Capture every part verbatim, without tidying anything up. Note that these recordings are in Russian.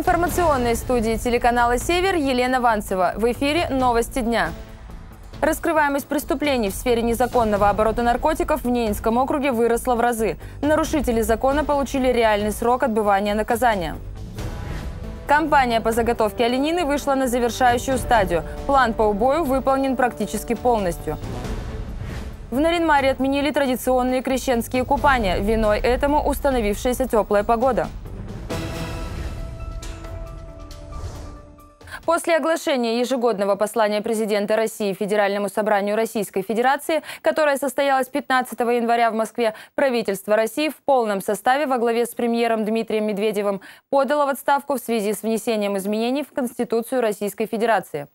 информационной студии телеканала «Север» Елена Ванцева. В эфире «Новости дня». Раскрываемость преступлений в сфере незаконного оборота наркотиков в Ненецком округе выросла в разы. Нарушители закона получили реальный срок отбывания наказания. Компания по заготовке оленины вышла на завершающую стадию. План по убою выполнен практически полностью. В Нарьян-Маре отменили традиционные крещенские купания. Виной этому установившаяся теплая погода. После оглашения ежегодного послания президента России Федеральному собранию Российской Федерации, которое состоялось пятнадцатого января в Москве, правительство России в полном составе во главе с премьером Дмитрием Медведевым подало в отставку в связи с внесением изменений в Конституцию Российской Федерации.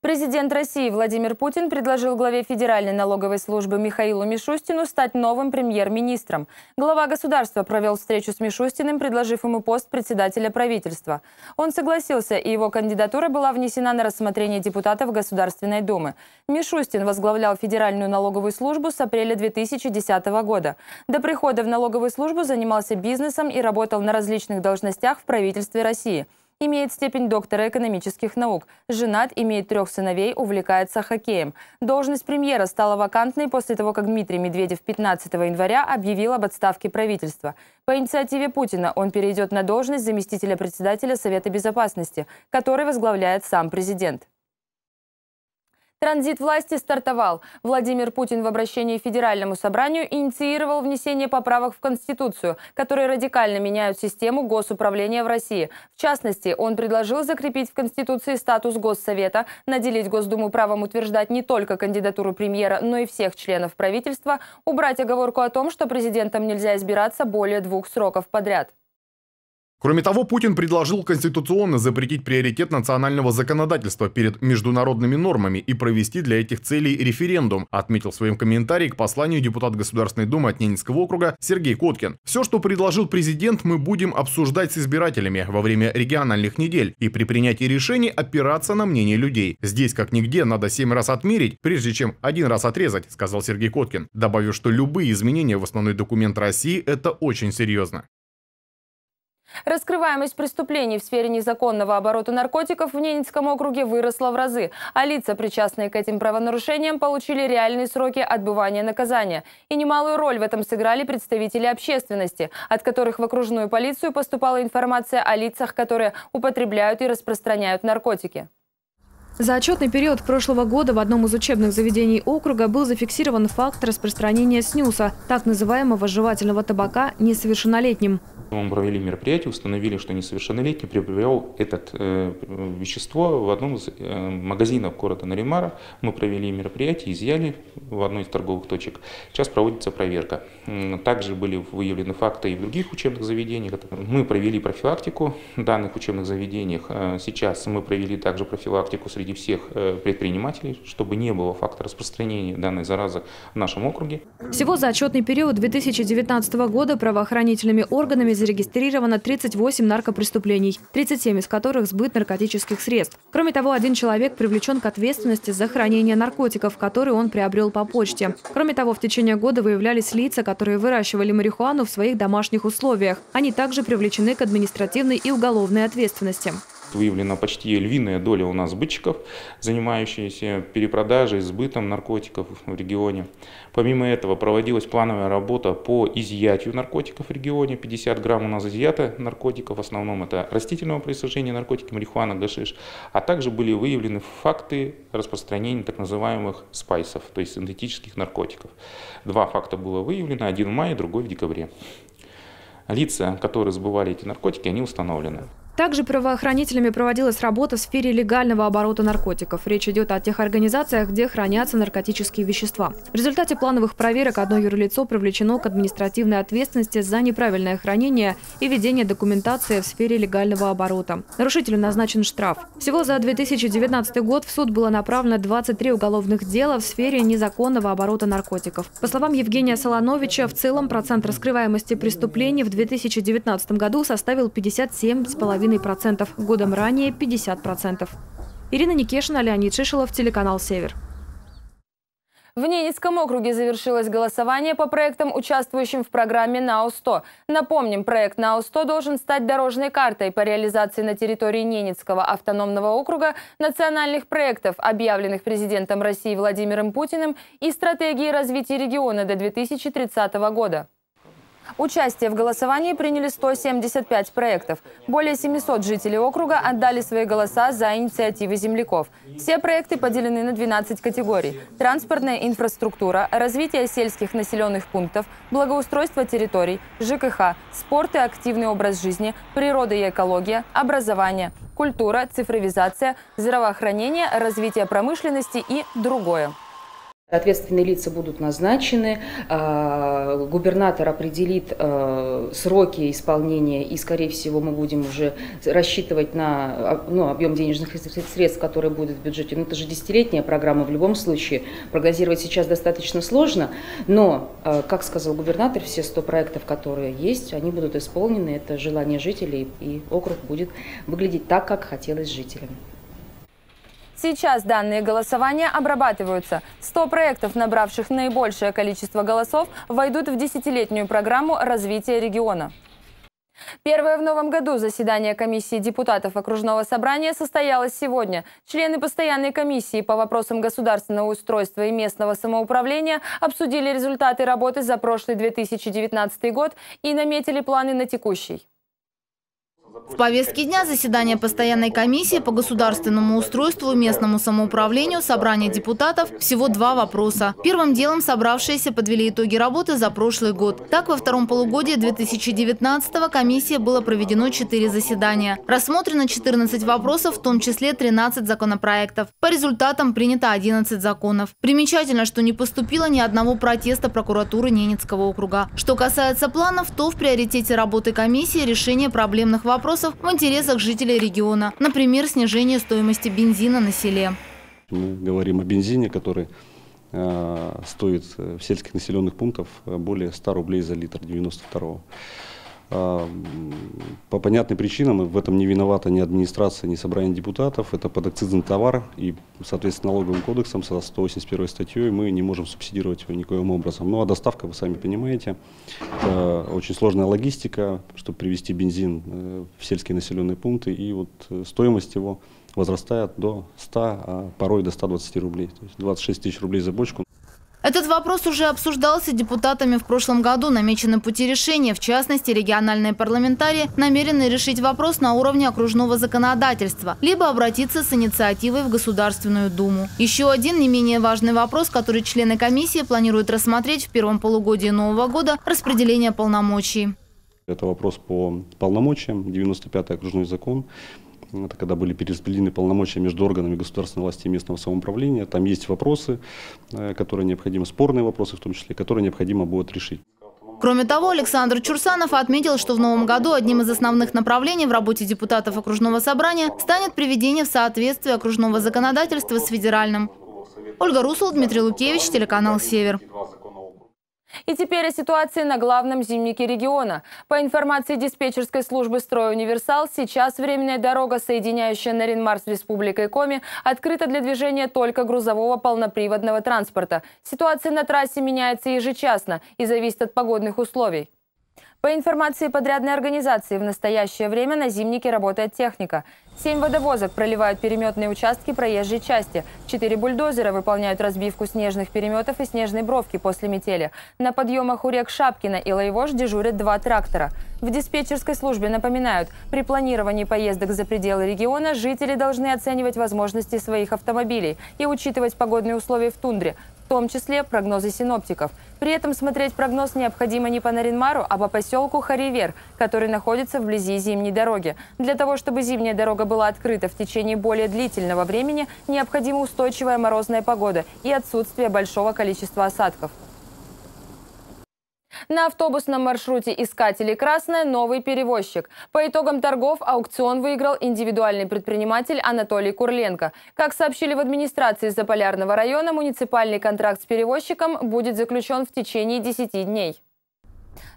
Президент России Владимир Путин предложил главе Федеральной налоговой службы Михаилу Мишустину стать новым премьер-министром. Глава государства провел встречу с Мишустиным, предложив ему пост председателя правительства. Он согласился, и его кандидатура была внесена на рассмотрение депутатов Государственной Думы. Мишустин возглавлял Федеральную налоговую службу с апреля две тысячи десятого года. До прихода в налоговую службу занимался бизнесом и работал на различных должностях в правительстве России. Имеет степень доктора экономических наук. Женат, имеет трех сыновей, увлекается хоккеем. Должность премьера стала вакантной после того, как Дмитрий Медведев пятнадцатого января объявил об отставке правительства. По инициативе Путина он перейдет на должность заместителя председателя Совета Безопасности, который возглавляет сам президент. Транзит власти стартовал. Владимир Путин в обращении к Федеральному собранию инициировал внесение поправок в Конституцию, которые радикально меняют систему госуправления в России. В частности, он предложил закрепить в Конституции статус Госсовета, наделить Госдуму правом утверждать не только кандидатуру премьера, но и всех членов правительства, убрать оговорку о том, что президентом нельзя избираться более двух сроков подряд. Кроме того, Путин предложил конституционно запретить приоритет национального законодательства перед международными нормами и провести для этих целей референдум, отметил в своем комментарии к посланию депутат Государственной Думы от Ненецкого округа Сергей Коткин. Все, что предложил президент, мы будем обсуждать с избирателями во время региональных недель и при принятии решений опираться на мнение людей. Здесь, как нигде, надо семь раз отмерить, прежде чем один раз отрезать, сказал Сергей Коткин, добавив, что любые изменения в основной документ России – это очень серьезно. Раскрываемость преступлений в сфере незаконного оборота наркотиков в Ненецком округе выросла в разы, а лица, причастные к этим правонарушениям, получили реальные сроки отбывания наказания. И немалую роль в этом сыграли представители общественности, от которых в окружную полицию поступала информация о лицах, которые употребляют и распространяют наркотики. За отчетный период прошлого года в одном из учебных заведений округа был зафиксирован факт распространения снюса, так называемого жевательного табака, несовершеннолетним. Мы провели мероприятие, установили, что несовершеннолетний приобрел это э, вещество в одном из э, магазинов города Нарьян-Мара. Мы провели мероприятие, изъяли в одной из торговых точек. Сейчас проводится проверка. Также были выявлены факты и в других учебных заведениях. Мы провели профилактику в данных учебных заведениях. Сейчас мы провели также профилактику среди всех предпринимателей, чтобы не было факта распространения данной заразы в нашем округе. Всего за отчетный период две тысячи девятнадцатого года правоохранительными органами зарегистрировано тридцать восемь наркопреступлений, тридцать семь из которых сбыт наркотических средств. Кроме того, один человек привлечен к ответственности за хранение наркотиков, которые он приобрел по почте. Кроме того, в течение года выявлялись лица, которые выращивали марихуану в своих домашних условиях. Они также привлечены к административной и уголовной ответственности. Выявлена почти львиная доля у нас сбытчиков, занимающихся перепродажей, сбытом наркотиков в регионе. Помимо этого проводилась плановая работа по изъятию наркотиков в регионе. пятьдесят грамм у нас изъято наркотиков, в основном это растительного происхождения наркотики, марихуана, гашиш. А также были выявлены факты распространения так называемых спайсов, то есть синтетических наркотиков. Два факта было выявлено, один в мае, другой в декабре. Лица, которые сбывали эти наркотики, они установлены. Также правоохранителями проводилась работа в сфере легального оборота наркотиков. Речь идет о тех организациях, где хранятся наркотические вещества. В результате плановых проверок одно юрлицо привлечено к административной ответственности за неправильное хранение и ведение документации в сфере легального оборота. Нарушителю назначен штраф. Всего за две тысячи девятнадцатый год в суд было направлено двадцать три уголовных дела в сфере незаконного оборота наркотиков. По словам Евгения Солоновича, в целом процент раскрываемости преступлений в две тысячи девятнадцатом году составил пятьдесят семь и пять процентов. процентов, годом ранее пятьдесят процентов. Ирина Леонид, телеканал Север. В Ненецком округе завершилось голосование по проектам, участвующим в программе «Наус сто». Напомним, проект «Наус сто» должен стать дорожной картой по реализации на территории Ненецкого автономного округа национальных проектов, объявленных президентом России Владимиром Путиным, и стратегии развития региона до две тысячи тридцатого года. Участие в голосовании приняли сто семьдесят пять проектов. Более семисот жителей округа отдали свои голоса за инициативы земляков. Все проекты поделены на двенадцать категорий: транспортная инфраструктура, развитие сельских населенных пунктов, благоустройство территорий, ЖКХ, спорт и активный образ жизни, природа и экология, образование, культура, цифровизация, здравоохранение, развитие промышленности и другое. Ответственные лица будут назначены, губернатор определит сроки исполнения, и, скорее всего, мы будем уже рассчитывать на ну, объем денежных средств, которые будут в бюджете. Ну, это же десятилетняя программа, в любом случае прогнозировать сейчас достаточно сложно, но, как сказал губернатор, все сто проектов, которые есть, они будут исполнены. Это желание жителей, и округ будет выглядеть так, как хотелось жителям. Сейчас данные голосования обрабатываются. сто проектов, набравших наибольшее количество голосов, войдут в десятилетнюю программу развития региона. Первое в новом году заседание комиссии депутатов окружного собрания состоялось сегодня. Члены постоянной комиссии по вопросам государственного устройства и местного самоуправления обсудили результаты работы за прошлый две тысячи девятнадцатый год и наметили планы на текущий. В повестке дня заседание постоянной комиссии по государственному устройству и местному самоуправлению собрания депутатов всего два вопроса. Первым делом собравшиеся подвели итоги работы за прошлый год. Так, во втором полугодии две тысячи девятнадцатого комиссии было проведено четыре заседания. Рассмотрено четырнадцать вопросов, в том числе тринадцать законопроектов. По результатам принято одиннадцать законов. Примечательно, что не поступило ни одного протеста прокуратуры Ненецкого округа. Что касается планов, то в приоритете работы комиссии решение проблемных вопросов. вопросов в интересах жителей региона. Например, снижение стоимости бензина на селе. Мы говорим о бензине, который э, стоит в сельских населенных пунктах более ста рублей за литр девяносто второго. Э, по понятным причинам в этом не виновата ни администрация, ни собрание депутатов. Это подакцизный товар, и, соответственно, налоговым кодексом со сто восемьдесят первой статьей мы не можем субсидировать его никоим образом. Ну а доставка, вы сами понимаете, это очень сложная логистика, чтобы привезти бензин в сельские населенные пункты, и вот стоимость его возрастает до ста, а порой до ста двадцати рублей, то есть двадцать шесть тысяч рублей за бочку. Этот вопрос уже обсуждался депутатами в прошлом году. Намечены пути решения. В частности, региональные парламентарии намерены решить вопрос на уровне окружного законодательства, либо обратиться с инициативой в Государственную Думу. Еще один не менее важный вопрос, который члены комиссии планируют рассмотреть в первом полугодии нового года – распределение полномочий. Это вопрос по полномочиям. девяносто пятый окружной закон. Это когда были перераспределены полномочия между органами государственной власти и местного самоуправления. Там есть вопросы, которые необходимо, спорные вопросы в том числе, которые необходимо будет решить. Кроме того, Александр Чурсанов отметил, что в новом году одним из основных направлений в работе депутатов окружного собрания станет приведение в соответствие окружного законодательства с федеральным. Ольга Русл, Дмитрий Лукевич, телеканал «Север». И теперь о ситуации на главном зимнике региона. По информации диспетчерской службы «Строй универсал», сейчас временная дорога, соединяющая Нарьян-Мар с Республикой Коми, открыта для движения только грузового полноприводного транспорта. Ситуация на трассе меняется ежечасно и зависит от погодных условий. По информации подрядной организации, в настоящее время на зимнике работает техника. Семь водовозок проливают переметные участки проезжей части. Четыре бульдозера выполняют разбивку снежных переметов и снежной бровки после метели. На подъемах у рек Шапкина и Лайвож дежурят два трактора. В диспетчерской службе напоминают, при планировании поездок за пределы региона жители должны оценивать возможности своих автомобилей и учитывать погодные условия в тундре, в том числе прогнозы синоптиков. При этом смотреть прогноз необходимо не по Нарьян-Мару, а по поселку Харивер, который находится вблизи зимней дороги. Для того, чтобы зимняя дорога была открыта в течение более длительного времени, необходима устойчивая морозная погода и отсутствие большого количества осадков. На автобусном маршруте «Искатели Красная» новый перевозчик. По итогам торгов аукцион выиграл индивидуальный предприниматель Анатолий Курленко. Как сообщили в администрации Заполярного района, муниципальный контракт с перевозчиком будет заключен в течение десяти дней.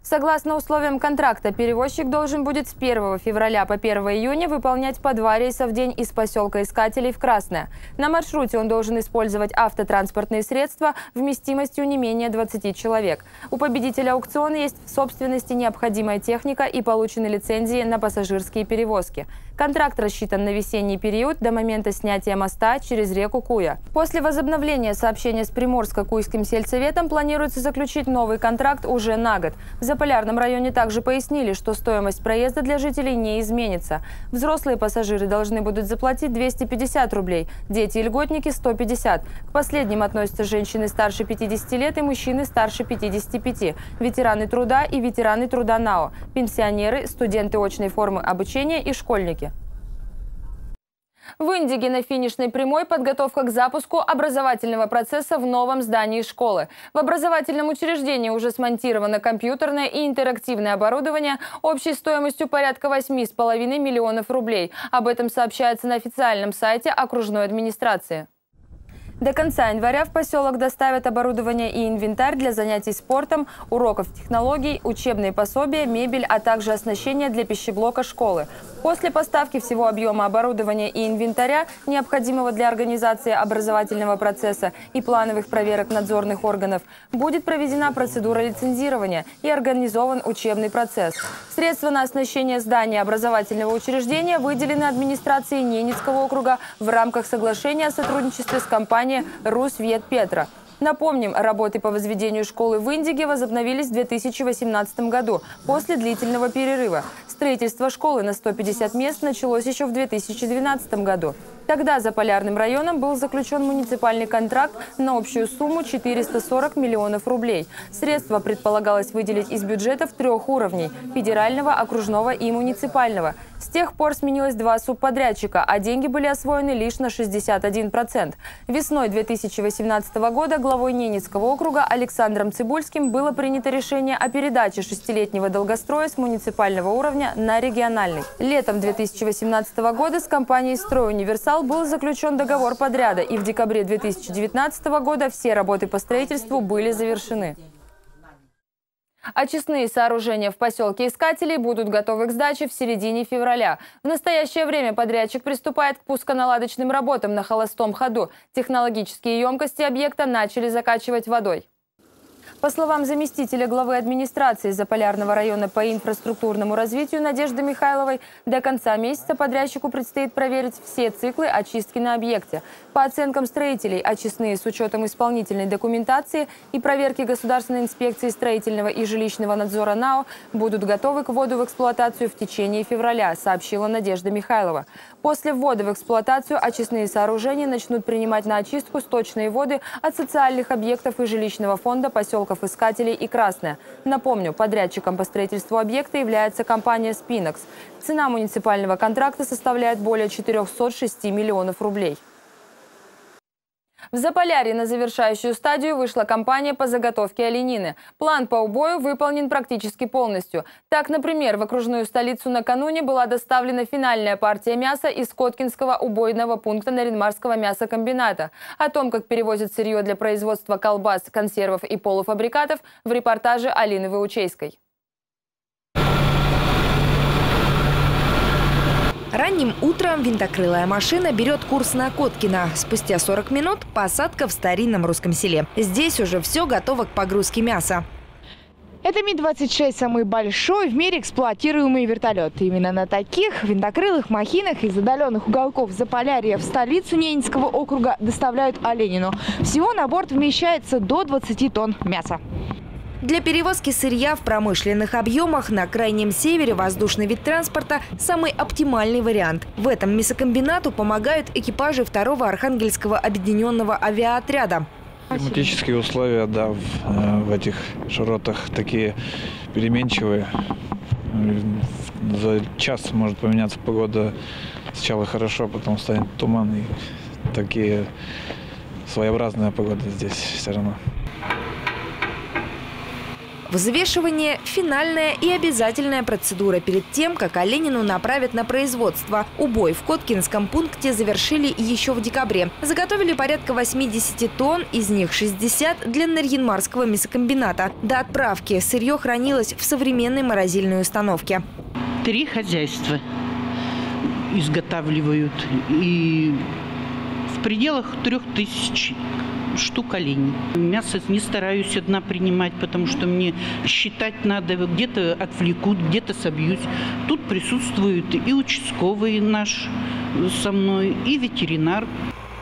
Согласно условиям контракта, перевозчик должен будет с первого февраля по первое июня выполнять по два рейса в день из поселка Искателей в Красное. На маршруте он должен использовать автотранспортные средства вместимостью не менее двадцати человек. У победителя аукциона есть в собственности необходимая техника и получены лицензии на пассажирские перевозки. Контракт рассчитан на весенний период до момента снятия моста через реку Куя. После возобновления сообщения с Приморско-Куйским сельсоветом планируется заключить новый контракт уже на год. В Заполярном районе также пояснили, что стоимость проезда для жителей не изменится. Взрослые пассажиры должны будут заплатить двести пятьдесят рублей, дети и льготники – сто пятьдесят. К последним относятся женщины старше пятидесяти лет и мужчины старше пятидесяти пяти, ветераны труда и ветераны труда НАО, пенсионеры, студенты очной формы обучения и школьники. В Индиге на финишной прямой подготовка к запуску образовательного процесса в новом здании школы. В образовательном учреждении уже смонтировано компьютерное и интерактивное оборудование общей стоимостью порядка восьми с половиной миллионов рублей. Об этом сообщается на официальном сайте окружной администрации. До конца января в поселок доставят оборудование и инвентарь для занятий спортом, уроков технологий, учебные пособия, мебель, а также оснащение для пищеблока школы. После поставки всего объема оборудования и инвентаря, необходимого для организации образовательного процесса и плановых проверок надзорных органов, будет проведена процедура лицензирования и организован учебный процесс. Средства на оснащение здания образовательного учреждения выделены администрацией Ненецкого округа в рамках соглашения о сотрудничестве с компанией «Русвет Петра». Напомним, работы по возведению школы в Индиге возобновились в две тысячи восемнадцатом году после длительного перерыва. Строительство школы на сто пятьдесят мест началось еще в две тысячи двенадцатом году. Тогда за Полярным районом был заключен муниципальный контракт на общую сумму четыреста сорок миллионов рублей. Средства предполагалось выделить из бюджетов трех уровней – федерального, окружного и муниципального. С тех пор сменилось два субподрядчика, а деньги были освоены лишь на шестьдесят один процент. Весной две тысячи восемнадцатого года главой Ненецкого округа Александром Цибульским было принято решение о передаче шестилетнего долгостроя с муниципального уровня на региональный. Летом две тысячи восемнадцатого года с компанией «Строй универсал» был заключен договор подряда, и в декабре две тысячи девятнадцатого года все работы по строительству были завершены. Очистные сооружения в поселке Искателей будут готовы к сдаче в середине февраля. В настоящее время подрядчик приступает к пусконаладочным работам на холостом ходу. Технологические емкости объекта начали закачивать водой. По словам заместителя главы администрации Заполярного района по инфраструктурному развитию Надежды Михайловой, до конца месяца подрядчику предстоит проверить все циклы очистки на объекте. По оценкам строителей, очистные с учетом исполнительной документации и проверки Государственной инспекции строительного и жилищного надзора НАО будут готовы к вводу в эксплуатацию в течение февраля, сообщила Надежда Михайлова. После ввода в эксплуатацию очистные сооружения начнут принимать на очистку сточные воды от социальных объектов и жилищного фонда поселка Искателей и Красная. Напомню, подрядчиком по строительству объекта является компания «Спинакс». Цена муниципального контракта составляет более четырехсот шести миллионов рублей. В Заполярье на завершающую стадию вышла кампания по заготовке оленины. План по убою выполнен практически полностью. Так, например, в окружную столицу накануне была доставлена финальная партия мяса из Коткинского убойного пункта Нарьян-Марского мясокомбината. О том, как перевозят сырье для производства колбас, консервов и полуфабрикатов, в репортаже Алины Выучейской. Ранним утром винтокрылая машина берет курс на Коткино. Спустя сорок минут посадка в старинном русском селе. Здесь уже все готово к погрузке мяса. Это Ми двадцать шесть – самый большой в мире эксплуатируемый вертолет. Именно на таких винтокрылых махинах из отдаленных уголков Заполярья в столицу Ненецкого округа доставляют оленину. Всего на борт вмещается до двадцати тонн мяса. Для перевозки сырья в промышленных объемах на Крайнем Севере воздушный вид транспорта – самый оптимальный вариант. В этом мясокомбинату помогают экипажи второго Архангельского объединенного авиаотряда. Климатические условия, да, в, в этих широтах такие переменчивые. За час может поменяться погода. Сначала хорошо, потом станет туман. И такие своеобразная погода здесь все равно. Взвешивание – финальная и обязательная процедура перед тем, как оленину направят на производство. Убой в Коткинском пункте завершили еще в декабре. Заготовили порядка восьмидесяти тонн, из них шестьдесят для Нарьян-Марского мясокомбината. До отправки сырье хранилось в современной морозильной установке. Три хозяйства изготавливают, и в пределах трех тысяч штук оленей. Мясо не стараюсь одна принимать, потому что мне считать надо, где-то отвлекут, где-то собьюсь. Тут присутствуют и участковый наш со мной, и ветеринар.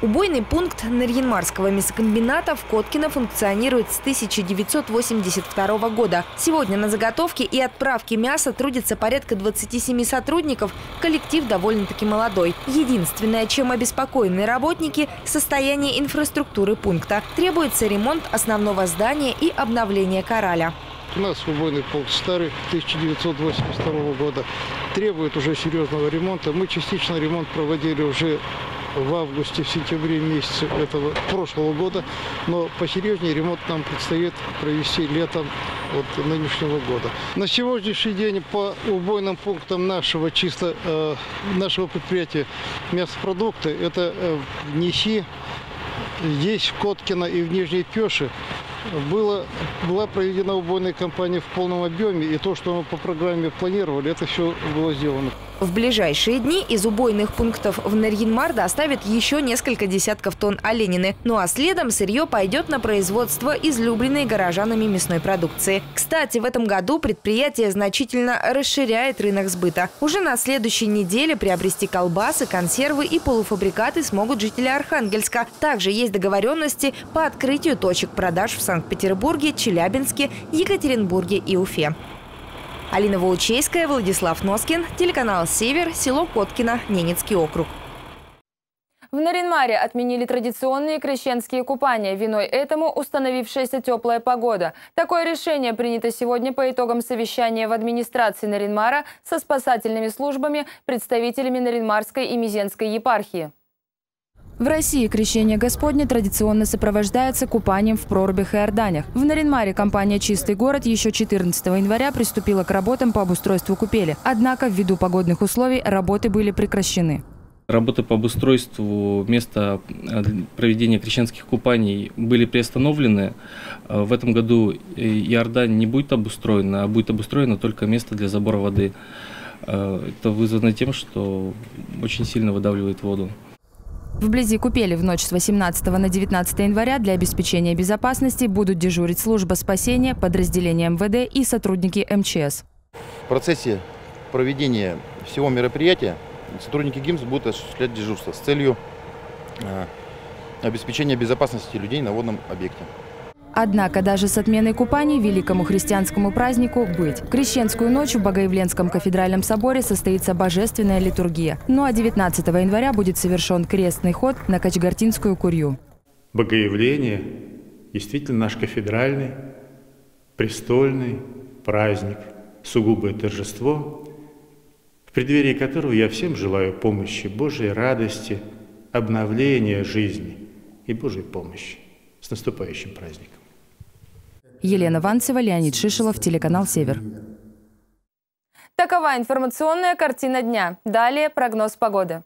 Убойный пункт Нарьян-Марского мясокомбината в Коткино функционирует с тысяча девятьсот восемьдесят второго года. Сегодня на заготовке и отправке мяса трудится порядка двадцати семи сотрудников. Коллектив довольно-таки молодой. Единственное, чем обеспокоены работники – состояние инфраструктуры пункта. Требуется ремонт основного здания и обновление кораля. У нас убойный пункт старый, тысяча девятьсот восемьдесят второго года. Требует уже серьезного ремонта. Мы частично ремонт проводили уже в августе, в сентябре месяце этого прошлого года, но посерьезнее ремонт нам предстоит провести летом вот нынешнего года. На сегодняшний день по убойным пунктам нашего чисто э, нашего предприятия мясопродукты это э, в Неси, здесь в Коткино и в Нижней Пеше было, была проведена убойная кампания в полном объеме, и то, что мы по программе планировали, это все было сделано. В ближайшие дни из убойных пунктов в Нарьян-Мар доставят еще несколько десятков тонн оленины. Ну а следом сырье пойдет на производство излюбленной горожанами мясной продукции. Кстати, в этом году предприятие значительно расширяет рынок сбыта. Уже на следующей неделе приобрести колбасы, консервы и полуфабрикаты смогут жители Архангельска. Также есть договоренности по открытию точек продаж в Санкт-Петербурге, Челябинске, Екатеринбурге и Уфе. Алина Ваучейская, Владислав Носкин, телеканал «Север», село Коткино, Ненецкий округ. В Нарьян-Маре отменили традиционные крещенские купания. Виной этому установившаяся теплая погода. Такое решение принято сегодня по итогам совещания в администрации Нарьян-Мара со спасательными службами, представителями Нарьян-Марской и Мезенской епархии. В России крещение Господне традиционно сопровождается купанием в прорубях и орданях. В Нарьян-Маре компания «Чистый город» еще четырнадцатого января приступила к работам по обустройству купели. Однако ввиду погодных условий работы были прекращены. Работы по обустройству места проведения крещенских купаний были приостановлены. В этом году и ордань не будет обустроена, а будет обустроено только место для забора воды. Это вызвано тем, что очень сильно выдавливает воду. Вблизи купели в ночь с восемнадцатого на девятнадцатое января для обеспечения безопасности будут дежурить служба спасения, подразделения МВД и сотрудники эм че эс. В процессе проведения всего мероприятия сотрудники ГИМС будут осуществлять дежурство с целью обеспечения безопасности людей на водном объекте. Однако даже с отменой купаний великому христианскому празднику быть. В крещенскую ночь в Богоявленском кафедральном соборе состоится божественная литургия. Ну а девятнадцатого января будет совершен крестный ход на Качгартинскую Курью. Богоявление действительно наш кафедральный, престольный праздник, сугубое торжество, в преддверии которого я всем желаю помощи Божьей, радости, обновления жизни и Божьей помощи. С наступающим праздником. Елена Ванцева, Леонид Шишелов, телеканал «Север». Такова информационная картина дня. Далее прогноз погоды.